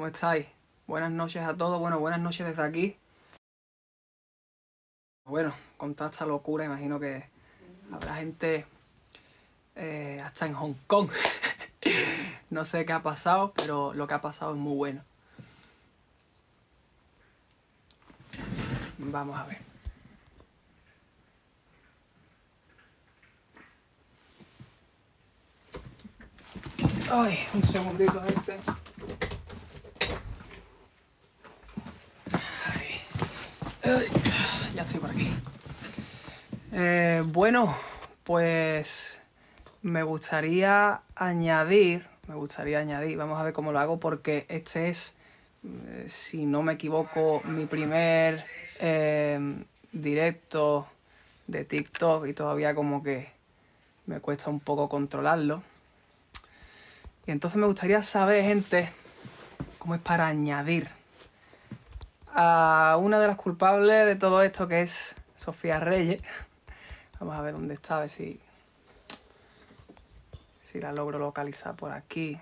¿Cómo estáis? Buenas noches a todos, bueno, buenas noches desde aquí. Bueno, con toda esta locura, imagino que habrá gente hasta en Hong Kong. No sé qué ha pasado, pero lo que ha pasado es muy bueno. Vamos a ver. Ay, un segundito, gente. Ya estoy por aquí. Bueno, pues me gustaría añadir, vamos a ver cómo lo hago, porque este es, si no me equivoco, mi primer directo de TikTok y todavía como que me cuesta un poco controlarlo. Y entonces me gustaría saber, gente, cómo es para añadir a una de las culpables de todo esto, que es Sofía Reyes. Vamos a ver dónde está, a ver si la logro localizar por aquí.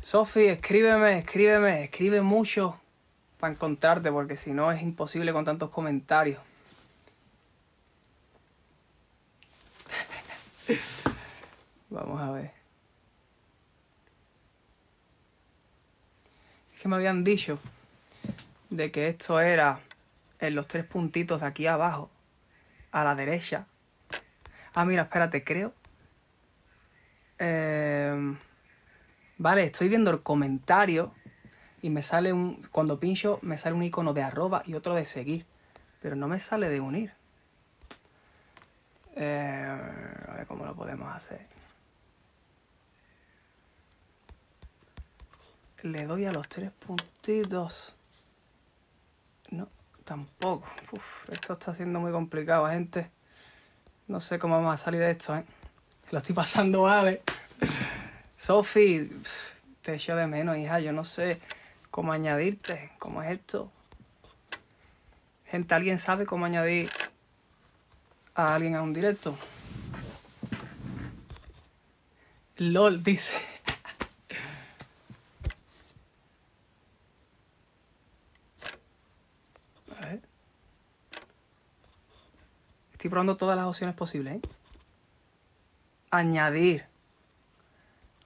Sofi, escribe mucho para encontrarte, porque si no es imposible con tantos comentarios. Vamos a ver. Me habían dicho de que esto era en los tres puntitos de aquí abajo a la derecha. Ah, mira, espérate, creo vale, estoy viendo el comentario y me sale cuando pincho me sale un icono de arroba y otro de seguir, pero no me sale de unir. A ver cómo lo podemos hacer. Le doy a los tres puntitos. No, tampoco. Uf, esto está siendo muy complicado, gente. No sé cómo vamos a salir de esto, ¿eh? Lo estoy pasando mal. Sofi, te echo de menos, hija. Yo no sé cómo añadirte. ¿Cómo es esto? Gente, ¿alguien sabe cómo añadir a alguien a un directo? LOL, dice... Estoy probando todas las opciones posibles, ¿eh? Añadir.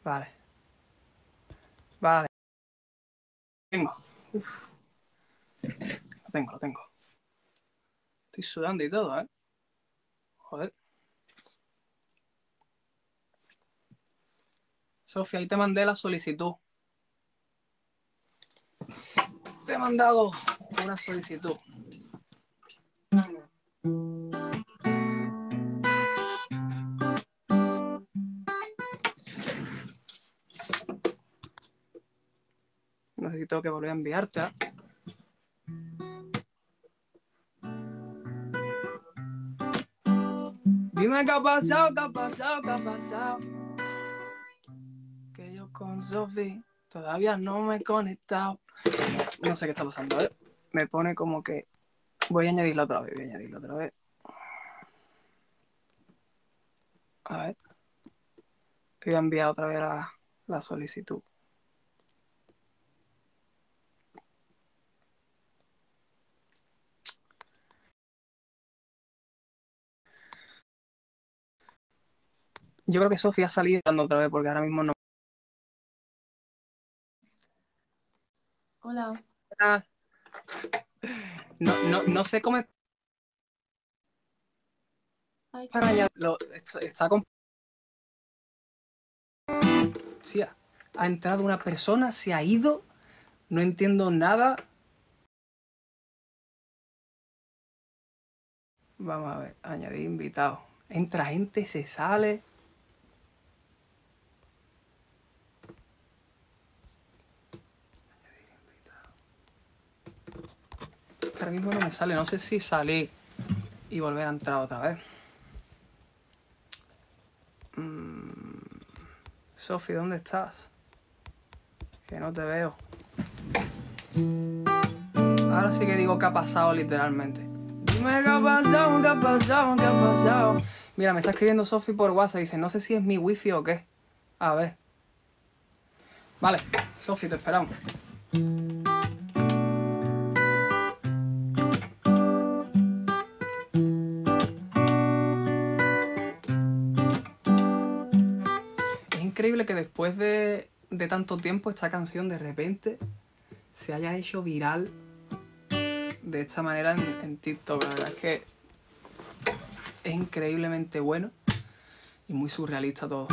Vale. Vale. Tengo. Uf. Lo tengo. Estoy sudando y todo, ¿eh? Joder. Sofía, ahí te mandé la solicitud. Te he mandado una solicitud. No sé si tengo que volver a enviarte. Dime qué ha pasado, qué ha pasado, qué ha pasado. Que yo con Sofi todavía no me he conectado. No sé qué está pasando, ¿eh? Me pone como que... Voy a añadirlo otra vez. A ver. Voy a enviar otra vez la solicitud. Yo creo que Sofía ha salido otra vez porque ahora mismo no. Hola. No sé cómo es. Ay, para añadirlo. Está con... Sí, ha entrado una persona, se ha ido. No entiendo nada. Vamos a ver, añadir invitado. Entra gente, se sale. Ahora mismo no me sale, no sé si salir y volver a entrar otra vez. Sofi, ¿dónde estás? Que no te veo. Ahora sí que digo qué ha pasado literalmente. Dime qué ha pasado, qué ha pasado, qué ha pasado. Mira, me está escribiendo Sofi por WhatsApp. Dice, no sé si es mi wifi o qué. A ver. Vale, Sofi, te esperamos. Es increíble que después de tanto tiempo esta canción de repente se haya hecho viral de esta manera en TikTok. La verdad es que es increíblemente bueno y muy surrealista todo.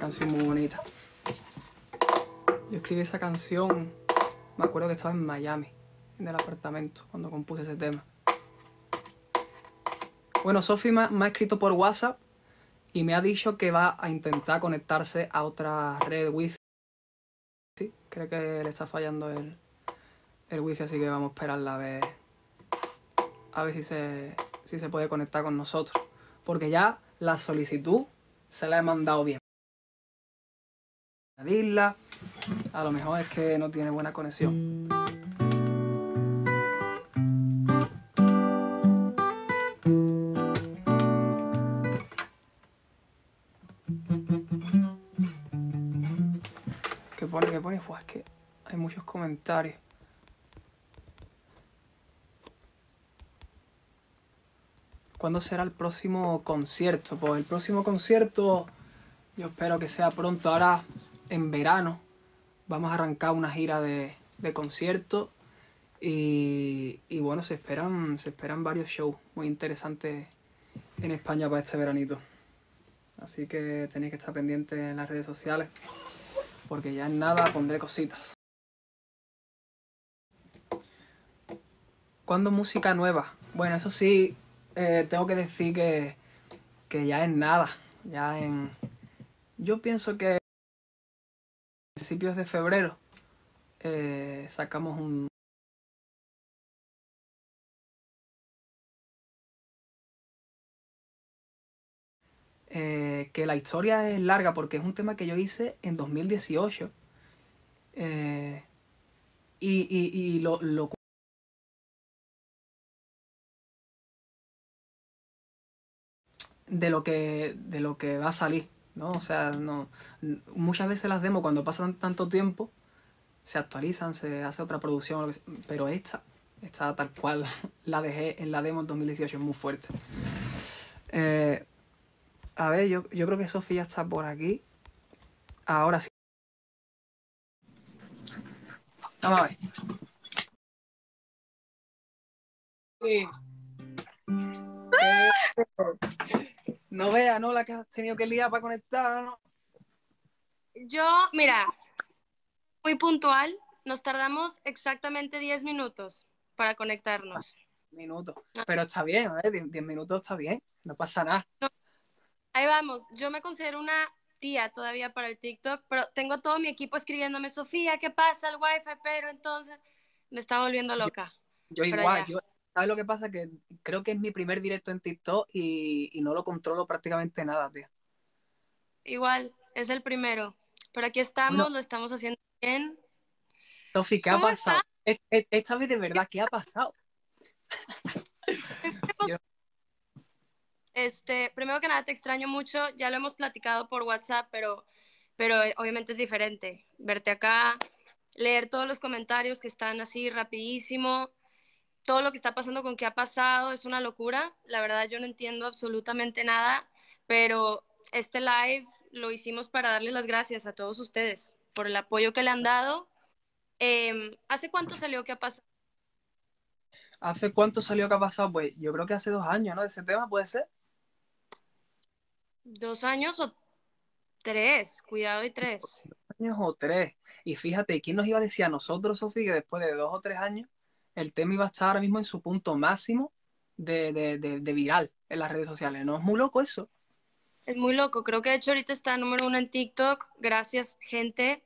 Canción muy bonita. Yo escribí esa canción, me acuerdo que estaba en Miami, en el apartamento, cuando compuse ese tema. Bueno, Sofi me ha escrito por WhatsApp y me ha dicho que va a intentar conectarse a otra red wifi. Creo que le está fallando el wifi, así que vamos a esperarla a ver si se puede conectar con nosotros, porque ya la solicitud se la he mandado bien. Añadirla, a lo mejor es que no tiene buena conexión. ¿Qué pone? ¿Qué pone? Pues es que hay muchos comentarios. ¿Cuándo será el próximo concierto? Pues el próximo concierto yo espero que sea pronto. Ahora en verano vamos a arrancar una gira de conciertos y bueno, se esperan varios shows muy interesantes en España para este veranito. Así que tenéis que estar pendientes en las redes sociales porque ya en nada pondré cositas. ¿Cuándo música nueva? Bueno, eso sí, tengo que decir que ya en nada, yo pienso que principios de febrero sacamos que la historia es larga porque es un tema que yo hice en 2018 y lo de lo que va a salir, ¿no? O sea, no, muchas veces las demos cuando pasan tanto tiempo se actualizan, se hace otra producción, pero esta tal cual la dejé en la demo en 2018, es muy fuerte. A ver, yo creo que Sofía está por aquí. Ahora sí. Vamos a ver. Sí. No veas, ¿no? La que has tenido que liar para conectar, ¿no? Yo, mira, muy puntual, nos tardamos exactamente 10 minutos para conectarnos. Minutos, pero está bien, ¿eh? 10 minutos está bien, no pasa nada. No. Ahí vamos, yo me considero una tía todavía para el TikTok, pero tengo todo mi equipo escribiéndome, Sofía, ¿qué pasa? El wifi, pero entonces me está volviendo loca. Yo igual, ya. ¿Sabes lo que pasa? Que creo que es mi primer directo en TikTok y no lo controlo prácticamente nada, tío. Igual, es el primero. Pero aquí estamos, no. Lo estamos haciendo bien. Sofi, ¿qué ha pasado? Esta vez de verdad, ¿qué ha pasado? Primero que nada, te extraño mucho. Ya lo hemos platicado por WhatsApp, pero obviamente es diferente. Verte acá, leer todos los comentarios que están así rapidísimo. Todo lo que está pasando con qué ha pasado es una locura. La verdad, yo no entiendo absolutamente nada, pero este live lo hicimos para darles las gracias a todos ustedes por el apoyo que le han dado. ¿Hace cuánto salió qué ha pasado? ¿Hace cuánto salió qué ha pasado? Pues yo creo que hace 2 años, ¿no? De ese tema, ¿puede ser? 2 años o 3, cuidado y 3. 2 años o 3. Y fíjate, ¿quién nos iba a decir a nosotros, Sofía, que después de 2 o 3 años el tema iba a estar ahora mismo en su punto máximo de viral en las redes sociales? ¿No es muy loco eso? Es muy loco. Creo que de hecho ahorita está número 1 en TikTok. Gracias, gente.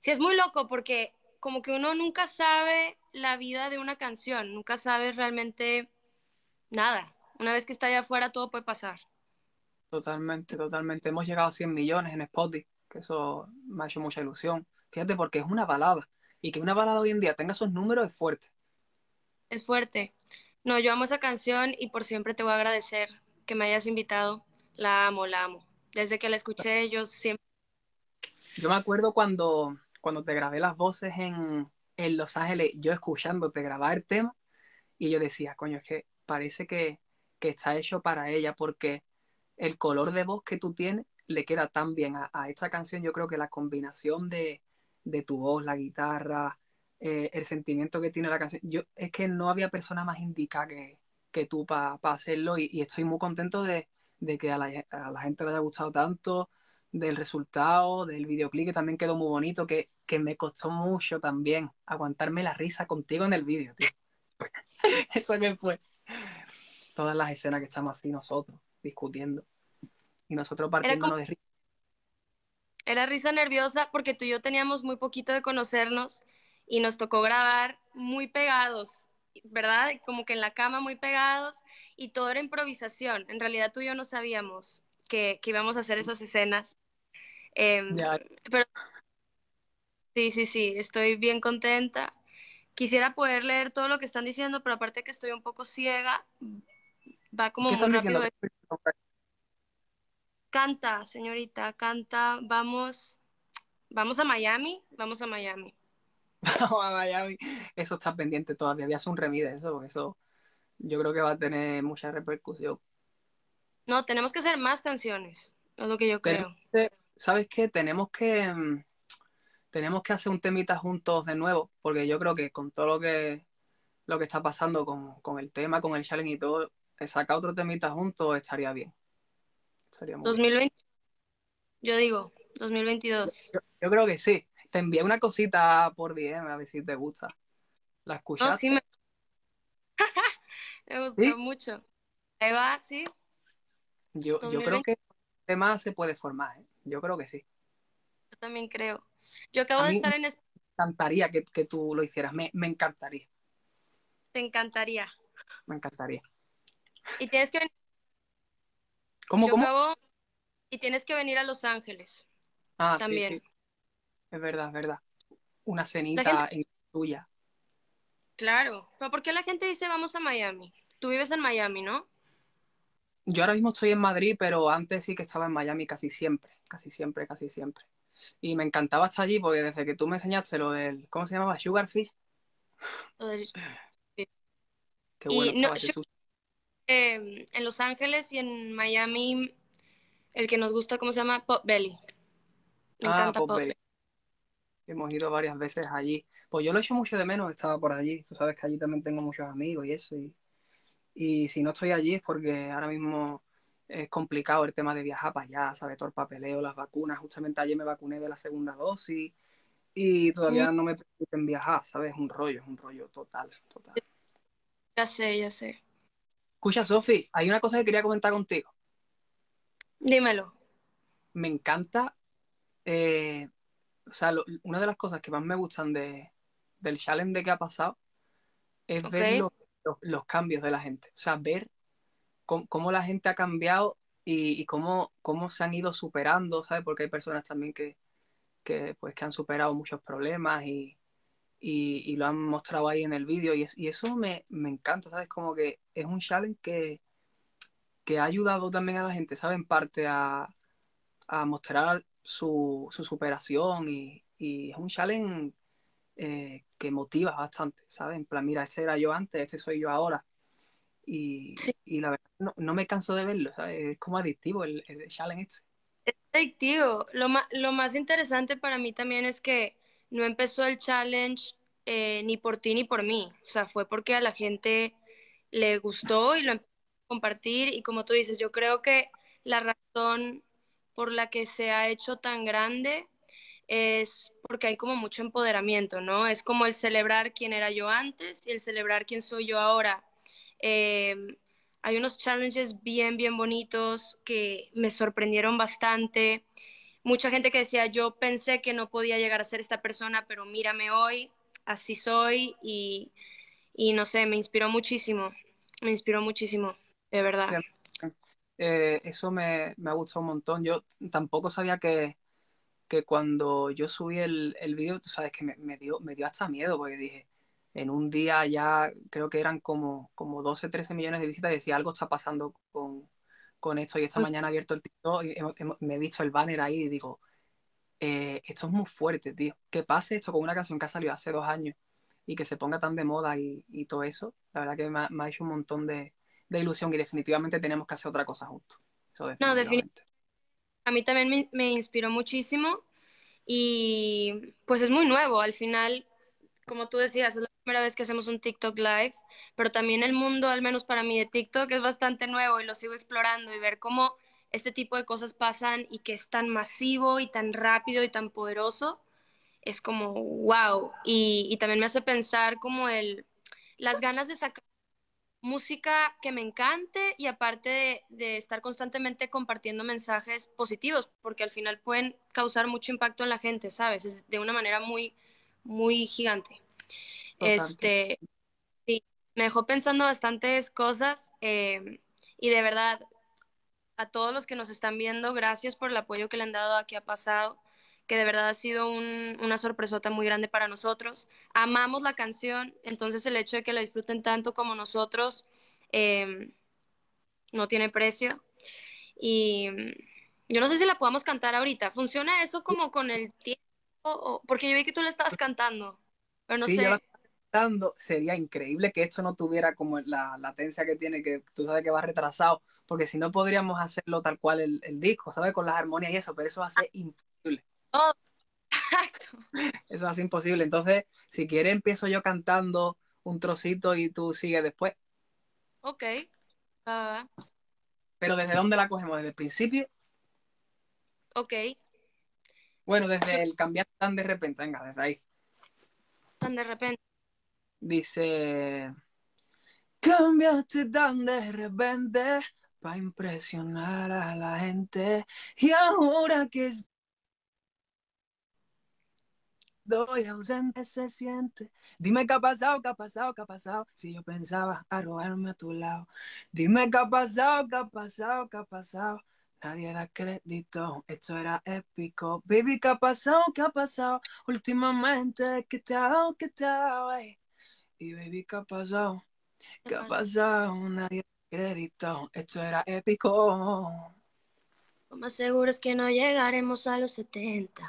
Sí, es muy loco porque como que uno nunca sabe la vida de una canción. Nunca sabes realmente nada. Una vez que está allá afuera todo puede pasar. Totalmente, totalmente. Hemos llegado a 100 millones en Spotify, que eso me ha hecho mucha ilusión. Fíjate, porque es una balada. Y que una balada hoy en día tenga esos números es fuerte. Es fuerte. No, yo amo esa canción y por siempre te voy a agradecer que me hayas invitado. La amo, la amo. Desde que la escuché yo siempre... Yo me acuerdo cuando te grabé las voces en Los Ángeles, yo escuchándote grabar el tema, y yo decía, coño, es que parece que está hecho para ella, porque el color de voz que tú tienes le queda tan bien a esta canción. Yo creo que la combinación de tu voz, la guitarra, el sentimiento que tiene la canción, es que no había persona más indicada que tú para hacerlo, y estoy muy contento de que a la gente le haya gustado tanto, del resultado, del videoclip, que también quedó muy bonito, que me costó mucho también aguantarme la risa contigo en el vídeo, tío. Eso que fue. Todas las escenas que estamos así nosotros, discutiendo. Y nosotros partiéndonos de risa. Era risa nerviosa porque tú y yo teníamos muy poquito de conocernos y nos tocó grabar muy pegados, ¿verdad? Como que en la cama muy pegados, y todo era improvisación. En realidad tú y yo no sabíamos que íbamos a hacer esas escenas. Pero sí, estoy bien contenta. Quisiera poder leer todo lo que están diciendo, pero aparte que estoy un poco ciega, va como muy rápido. Canta, señorita, canta. Vamos a Miami, vamos a Miami. Vamos a Miami. Eso está pendiente todavía. Voy a hacer un remix de eso, porque eso yo creo que va a tener mucha repercusión. No, tenemos que hacer más canciones, es lo que yo creo. ¿Sabes qué? Tenemos que hacer un temita juntos de nuevo, porque yo creo que con todo lo que está pasando con el tema, con el challenge y todo, sacar otro temita juntos estaría bien. Estaría muy 2020, bien. Yo digo, 2022. Yo creo que sí. Te envié una cosita por DM a ver si te gusta. ¿La escuchaste? No, sí, me gustó, ¿sí? Mucho. Ahí va, sí. Yo creo que el tema se puede formar, ¿eh? Yo creo que sí. Yo también creo. Yo acabo de estar en España. Me encantaría que tú lo hicieras, me encantaría. Te encantaría. Me encantaría. Y tienes que venir. ¿Cómo? Y tienes que venir a Los Ángeles. Ah, también. Sí. Es verdad. Una cenita en tuya. Claro. Pero ¿por qué la gente dice vamos a Miami? Tú vives en Miami, ¿no? Yo ahora mismo estoy en Madrid, pero antes sí que estaba en Miami casi siempre. Y me encantaba estar allí porque desde que tú me enseñaste lo del... ¿Cómo se llamaba? ¿Sugarfish? Qué bueno. No, en Los Ángeles y en Miami, el que nos gusta, ¿cómo se llama? Popbelly. Me encanta Popbelly. Hemos ido varias veces allí. Pues yo lo echo mucho de menos, estaba por allí. Tú sabes que allí también tengo muchos amigos y eso, y si no estoy allí es porque ahora mismo es complicado el tema de viajar para allá, ¿sabes? Todo el papeleo, las vacunas. Justamente ayer me vacuné de la 2.ª dosis y todavía no me permiten viajar, ¿sabes? Es un rollo total. Ya sé. Escucha, Sofi, hay una cosa que quería comentar contigo. Dímelo. Me encanta, o sea, una de las cosas que más me gustan del challenge de qué ha pasado es verlo. Los cambios de la gente, o sea, ver cómo la gente ha cambiado y cómo se han ido superando, ¿sabes? Porque hay personas también que han superado muchos problemas y lo han mostrado ahí en el vídeo y eso me encanta, ¿sabes? Como que es un challenge que ha ayudado también a la gente, ¿sabes? En parte a mostrar su superación y es un challenge que motiva bastante, ¿sabes? En plan, mira, este era yo antes, este soy yo ahora. Y la verdad, no me canso de verlo, ¿sabes? Es como adictivo el challenge este. Es adictivo. Lo más interesante para mí también es que no empezó el challenge ni por ti ni por mí. O sea, fue porque a la gente le gustó y lo empezó a compartir. Y como tú dices, yo creo que la razón por la que se ha hecho tan grande es porque hay como mucho empoderamiento, ¿no? Es como el celebrar quién era yo antes y el celebrar quién soy yo ahora. Hay unos challenges bien bonitos que me sorprendieron bastante. Mucha gente que decía, yo pensé que no podía llegar a ser esta persona, pero mírame hoy, así soy. Y no sé, me inspiró muchísimo. Me inspiró muchísimo, de verdad. Eso me ha gustado un montón. Yo tampoco sabía que cuando yo subí el vídeo, tú sabes que me dio hasta miedo, porque dije, en un día ya creo que eran como 12, 13 millones de visitas, y decía, algo está pasando con esto. Y esta mañana he abierto el TikTok y me he visto el banner ahí y digo, esto es muy fuerte, tío. Que pase esto con una canción que ha salido hace 2 años y que se ponga tan de moda y todo eso, la verdad que me ha hecho un montón de ilusión, y definitivamente tenemos que hacer otra cosa juntos. Eso definitivamente. A mí también me inspiró muchísimo, y pues es muy nuevo. Al final, como tú decías, es la primera vez que hacemos un TikTok Live, pero también el mundo, al menos para mí, de TikTok es bastante nuevo y lo sigo explorando, y ver cómo este tipo de cosas pasan y que es tan masivo y tan rápido y tan poderoso, es como wow. Y también me hace pensar como las ganas de sacar música que me encante, y aparte de estar constantemente compartiendo mensajes positivos, porque al final pueden causar mucho impacto en la gente, ¿sabes? Es de una manera muy gigante. Bastante. Sí, me dejó pensando bastantes cosas, y de verdad, a todos los que nos están viendo, gracias por el apoyo que le han dado a Qué ha pasado, que de verdad ha sido una sorpresota muy grande para nosotros. Amamos la canción, entonces el hecho de que la disfruten tanto como nosotros no tiene precio. Y yo no sé si la podamos cantar ahorita. ¿Funciona eso como con el tiempo? Porque yo vi que tú la estabas cantando, pero no sé. Sí, yo la estaba cantando. Sería increíble que esto no tuviera como la latencia que tiene, que tú sabes que va retrasado, porque si no podríamos hacerlo tal cual el disco, ¿sabes? Con las armonías y eso, pero eso va a ser imposible. Oh, exacto. Eso es imposible. Entonces, si quieres, empiezo yo cantando un trocito y tú sigues después. Ok. Pero ¿desde dónde la cogemos? ¿Desde el principio? Ok. Bueno, desde el cambiar tan de repente. Venga, desde ahí. Tan de repente. Dice... Cambiaste tan de repente para impresionar a la gente, y ahora que... Doy ausente se siente. Dime qué ha pasado, qué ha pasado, qué ha pasado. Si yo pensaba arrojarme a tu lado. Dime qué ha pasado, qué ha pasado, qué ha pasado. Nadie da crédito, esto era épico. Baby, qué ha pasado, qué ha pasado. Últimamente, qué te ha dado, qué te ha dado, ey. Y baby, qué ha pasado, qué ha pasado. Nadie da crédito, esto era épico. Lo más seguro es que no llegaremos a los 70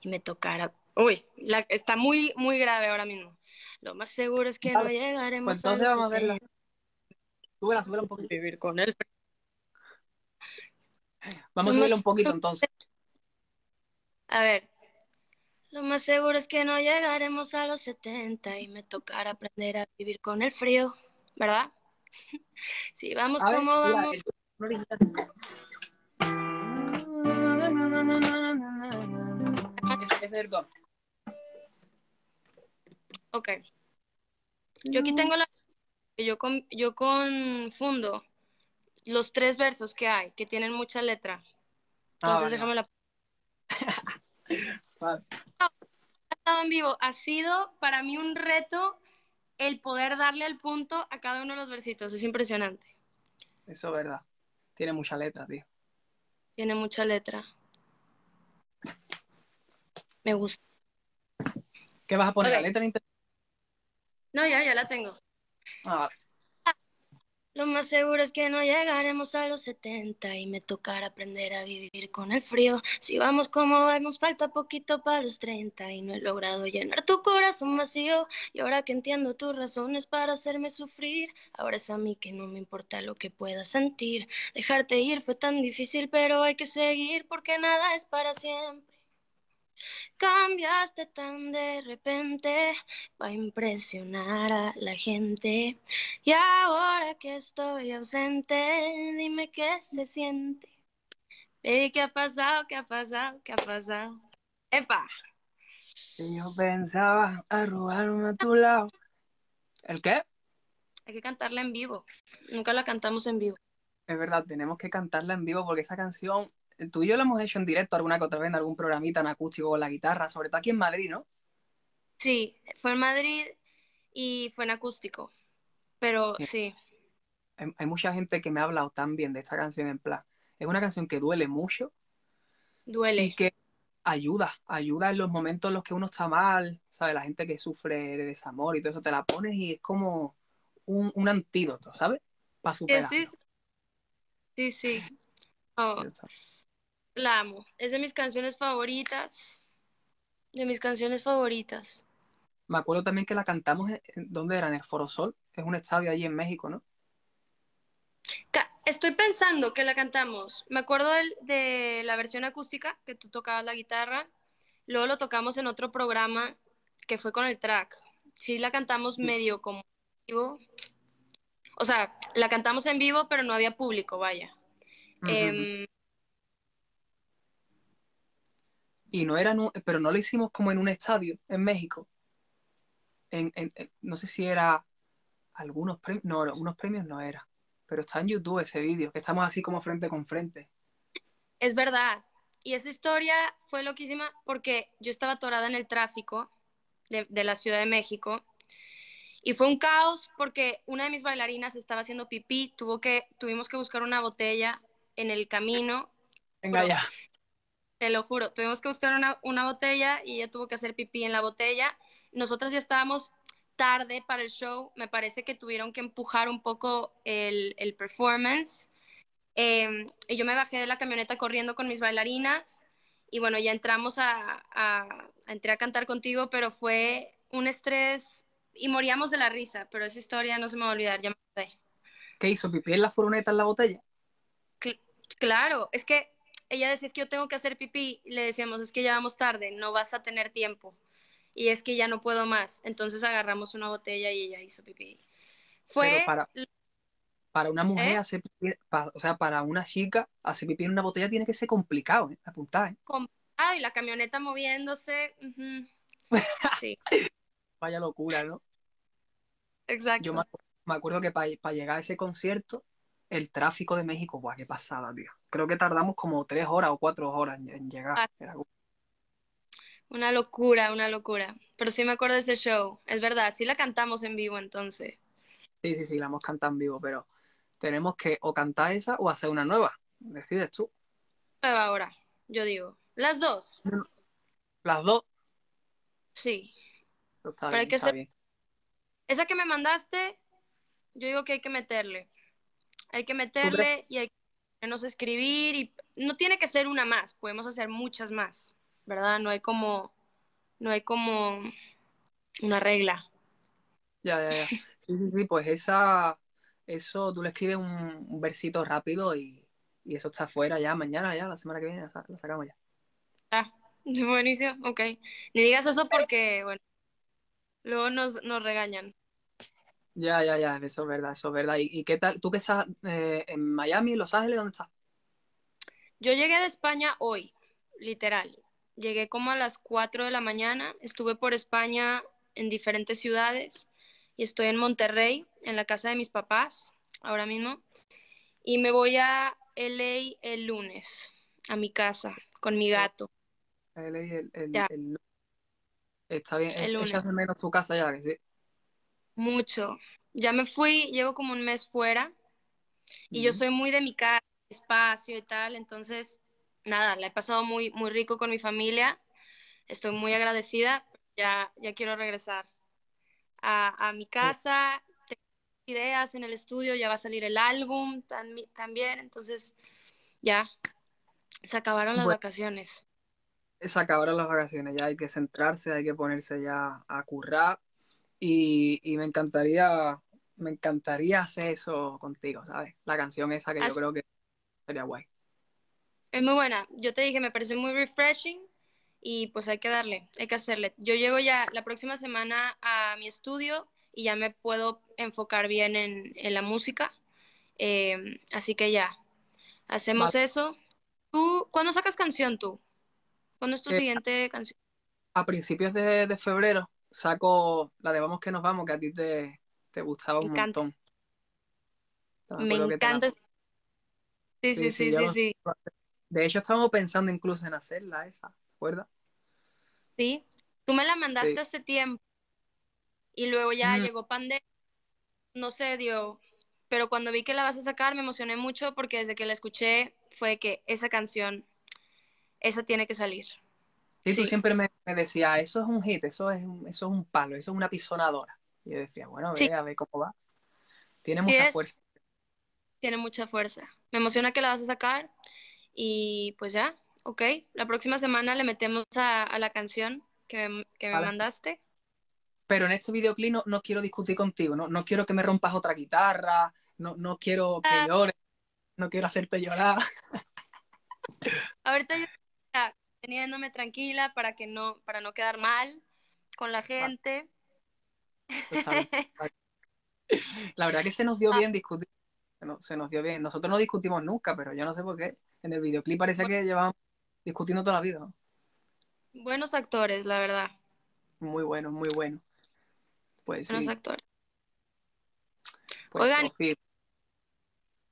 y me tocará. Uy, está muy grave ahora mismo. Lo más seguro es que no llegaremos. Pues entonces vamos a verla. Súbela un poquito. Vivir con él. Vamos a subirla un poquito entonces. A ver. Lo más seguro es que no llegaremos a los 70 y me tocará aprender a vivir con el frío, ¿verdad? Si sí, vamos como vamos. Ese es el don. Ok. Yo aquí tengo la... Yo confundo los 3 versos que hay, que tienen mucha letra. Entonces déjame la... Vale. No, en vivo. Ha sido para mí un reto el poder darle el punto a cada uno de los versitos. Es impresionante. Eso es verdad. Tiene mucha letra, tío. Tiene mucha letra. Me gusta. ¿Qué vas a poner? Okay. ¿La letra? No, ya la tengo. Lo más seguro es que no llegaremos a los 70 y me tocará aprender a vivir con el frío. Si vamos como vamos, falta poquito para los 30 y no he logrado llenar tu corazón vacío. Y ahora que entiendo tus razones para hacerme sufrir, ahora es a mí que no me importa lo que puedas sentir. Dejarte ir fue tan difícil, pero hay que seguir porque nada es para siempre. Cambiaste tan de repente para impresionar a la gente, y ahora que estoy ausente, dime qué se siente. ¿Qué ha pasado? ¿Qué ha pasado? ¿Qué ha pasado? ¡Epa! Y yo pensaba arrugarme a tu lado. ¿El qué? Hay que cantarla en vivo. Nunca la cantamos en vivo. Es verdad, tenemos que cantarla en vivo porque esa canción, tú y yo la hemos hecho en directo alguna que otra vez en algún programita en acústico con la guitarra, sobre todo aquí en Madrid, ¿no? Sí, fue en Madrid y fue en acústico, pero sí. Hay mucha gente que me ha hablado tan bien de esta canción en plan. Es una canción que duele mucho. Duele. Y que ayuda en los momentos en los que uno está mal, ¿sabes? La gente que sufre de desamor y todo eso, te la pones y es como un antídoto, ¿sabes? Para superarlo. Sí. Oh, la amo. Es de mis canciones favoritas. Me acuerdo también que la cantamos, ¿dónde era? En el Foro Sol. Es un estadio allí en México, ¿no? Estoy pensando que la cantamos. Me acuerdo de la versión acústica, que tú tocabas la guitarra. Luego lo tocamos en otro programa que fue con el track. Sí, la cantamos medio como en vivo. O sea, la cantamos en vivo, pero no había público, vaya. Uh-huh. Y no era, pero no la hicimos como en un estadio en México. No sé si era algunos premios. No, unos premios no era. Pero está en YouTube ese vídeo, que estamos así como frente con frente. Es verdad. Y esa historia fue loquísima porque yo estaba atorada en el tráfico de la Ciudad de México. Y fue un caos porque una de mis bailarinas estaba haciendo pipí. Tuvimos que buscar una botella en el camino. Venga ya. Te lo juro. Tuvimos que buscar una botella y ella tuvo que hacer pipí en la botella. Nosotras ya estábamos tarde para el show, me parece que tuvieron que empujar un poco el performance, y yo me bajé de la camioneta corriendo con mis bailarinas, y bueno, ya entramos entré a cantar contigo, pero fue un estrés, y moríamos de la risa, pero esa historia no se me va a olvidar, ya me acordé. ¿Qué hizo? ¿Pipí en la furgoneta en la botella? Claro, es que ella decía, es que yo tengo que hacer pipí, y le decíamos, es que ya vamos tarde, no vas a tener tiempo. Y es que ya no puedo más. Entonces agarramos una botella y ella hizo pipí. Pero para una mujer hacer pipí, o sea, para una chica hacer pipí en una botella tiene que ser complicado, ¿eh? Apuntar, ¿eh? Complicado, y la camioneta moviéndose. Uh-huh. Sí. Vaya locura, ¿no? Exacto. Yo me acuerdo que para llegar a ese concierto, el tráfico de México, ¡buah, qué pasada, tío! Creo que tardamos como 3 horas o 4 horas en llegar. Ah. Era... Una locura, una locura. Pero sí me acuerdo de ese show. Es verdad, sí la cantamos en vivo entonces. Sí, la hemos cantado en vivo, pero tenemos que o cantar esa o hacer una nueva. Decides tú. Nueva ahora, yo digo. Las dos. ¿Las dos? Sí. Eso está bien, está bien. Esa que me mandaste, yo digo que hay que meterle. Hay que meterle y hay que ponernos a escribir. Y no tiene que ser una más, podemos hacer muchas más. ¿Verdad? No hay como una regla. Ya. Sí, pues eso tú le escribes un versito rápido y eso está fuera ya, mañana ya, la semana que viene la sacamos ya. Ah, buenísimo, ok. Ni digas eso porque, bueno, luego nos regañan. Ya, eso es verdad. ¿Y qué tal? ¿Tú que estás en Miami, Los Ángeles, dónde estás? Yo llegué de España hoy, literal. Llegué como a las 4 de la mañana, estuve por España en diferentes ciudades y estoy en Monterrey, en la casa de mis papás, ahora mismo. Y me voy a LA el lunes, a mi casa, con mi gato. LA el Está bien, el lunes. ¿Echas de menos tu casa ya, que sí? Mucho. Ya me fui, llevo como un mes fuera y yo soy muy de mi casa, espacio y tal, entonces... Nada, la he pasado muy, muy rico con mi familia. Estoy muy agradecida. Ya quiero regresar a mi casa. Tengo ideas en el estudio. Ya va a salir el álbum también. Entonces, ya. Se acabaron las vacaciones. Se acabaron las vacaciones. Ya hay que centrarse, hay que ponerse ya a currar. Y me encantaría hacer eso contigo, ¿sabes? La canción esa que yo creo que sería guay. Es muy buena. Yo te dije, me parece muy refreshing y pues hay que hacerle. Yo llego ya la próxima semana a mi estudio y ya me puedo enfocar bien en la música. Así que ya, hacemos eso. ¿Tú, cuándo sacas canción tú? ¿Cuándo es tu siguiente canción? A principios de febrero saco la de Vamos que nos vamos, que a ti te gustaba un montón. Me encanta. Sí. De hecho, estábamos pensando incluso en hacerla esa, ¿te acuerdas? Sí, tú me la mandaste hace tiempo y luego ya llegó pandemia, no se dio, pero cuando vi que la vas a sacar me emocioné mucho porque desde que la escuché fue que esa canción, esa tiene que salir. Sí, tú siempre me decías, eso es un hit, eso es un palo, eso es una pisonadora. Y yo decía, bueno, a ver cómo va. Tiene mucha fuerza. Tiene mucha fuerza. Me emociona que la vas a sacar y pues ya, ok. La próxima semana le metemos a la canción que me mandaste. Pero en este videoclip no quiero discutir contigo, no quiero que me rompas otra guitarra, no quiero que llores, no quiero hacerte llorar. Ahorita yo teniéndome tranquila para no quedar mal con la gente. La verdad que se nos dio bien discutir. Se nos dio bien. Nosotros no discutimos nunca, pero yo no sé por qué. En el videoclip parece que llevamos discutiendo toda la vida, ¿no? Buenos actores, la verdad. Muy buenos, muy buenos. Pues, buenos actores. Pues, oigan, Sofía,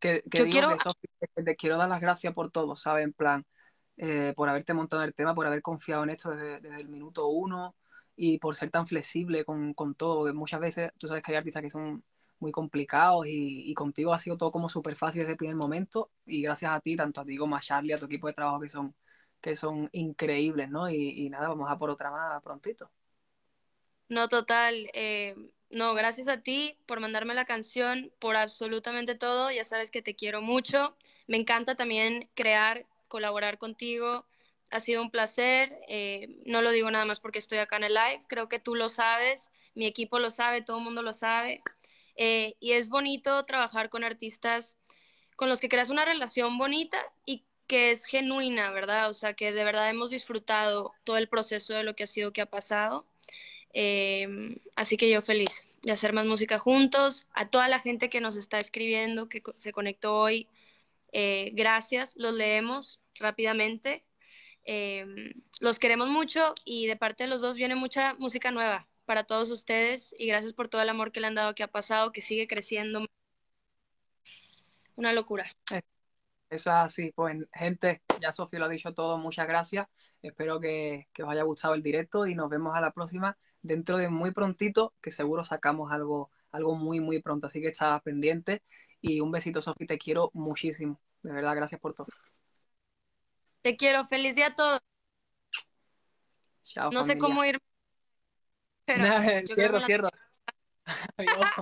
que te quiero dar las gracias por todo, ¿sabes? En plan, por haberte montado el tema, por haber confiado en esto desde el minuto uno y por ser tan flexible con todo, porque muchas veces, tú sabes que hay artistas que son muy complicados y contigo ha sido todo como súper fácil desde el primer momento y gracias a ti, tanto a ti como a Charlie, a tu equipo de trabajo que son increíbles, ¿no? Y nada, vamos a por otra más prontito. No, total, no, gracias a ti por mandarme la canción, por absolutamente todo, ya sabes que te quiero mucho, me encanta también crear, colaborar contigo, ha sido un placer, no lo digo nada más porque estoy acá en el live, creo que tú lo sabes, mi equipo lo sabe, todo el mundo lo sabe, y es bonito trabajar con artistas con los que creas una relación bonita y que es genuina, ¿verdad? O sea, que de verdad hemos disfrutado todo el proceso de lo que ha sido, que ha pasado. Así que yo feliz de hacer más música juntos. A toda la gente que nos está escribiendo, que se conectó hoy, gracias, los leemos rápidamente. Los queremos mucho y de parte de los dos viene mucha música nueva para todos ustedes y gracias por todo el amor que le han dado, que ha pasado, que sigue creciendo. Una locura. Eso es así, pues gente, ya Sofía lo ha dicho todo, muchas gracias, espero que os haya gustado el directo y nos vemos a la próxima dentro de muy prontito, que seguro sacamos algo muy muy pronto, así que estad pendientes y un besito Sofía, te quiero muchísimo, de verdad, gracias por todo. Te quiero, feliz día a todos. Chao, no familia. Sé cómo ir. Pero cierro. Adiós.